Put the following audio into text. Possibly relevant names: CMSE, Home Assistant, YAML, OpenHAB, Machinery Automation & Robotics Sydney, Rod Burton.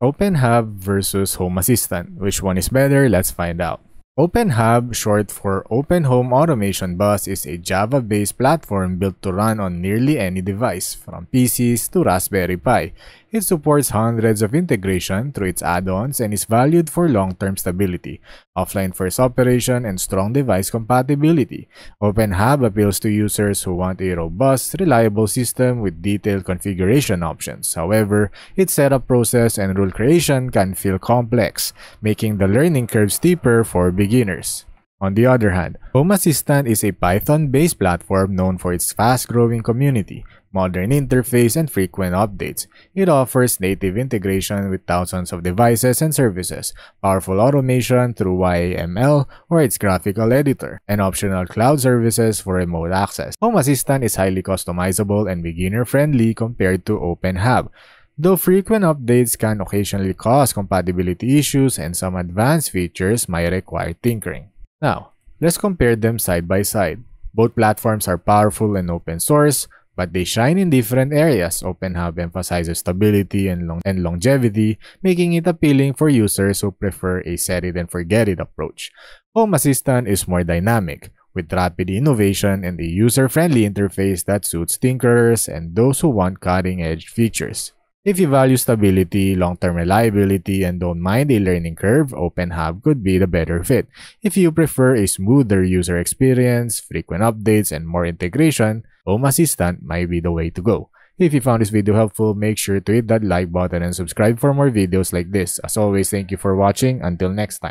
OpenHAB versus Home Assistant. Which one is better? Let's find out. OpenHAB, short for Open Home Automation Bus, is a Java-based platform built to run on nearly any device, from PCs to Raspberry Pi. It supports hundreds of integrations through its add-ons and is valued for long-term stability, offline-first operation, and strong device compatibility. OpenHAB appeals to users who want a robust, reliable system with detailed configuration options. However, its setup process and rule creation can feel complex, making the learning curve steeper for beginners. On the other hand, Home Assistant is a Python-based platform known for its fast-growing community, modern interface, and frequent updates. It offers native integration with thousands of devices and services, powerful automation through YAML or its graphical editor, and optional cloud services for remote access. Home Assistant is highly customizable and beginner-friendly compared to OpenHAB. Though frequent updates can occasionally cause compatibility issues, and some advanced features might require tinkering. Now, let's compare them side by side. Both platforms are powerful and open source, but they shine in different areas. OpenHAB emphasizes stability and longevity, making it appealing for users who prefer a set-it-and-forget-it approach. Home Assistant is more dynamic, with rapid innovation and a user-friendly interface that suits tinkerers and those who want cutting-edge features. If you value stability, long-term reliability, and don't mind a learning curve, OpenHAB could be the better fit. If you prefer a smoother user experience, frequent updates, and more integration, Home Assistant might be the way to go. If you found this video helpful, make sure to hit that like button and subscribe for more videos like this. As always, thank you for watching. Until next time.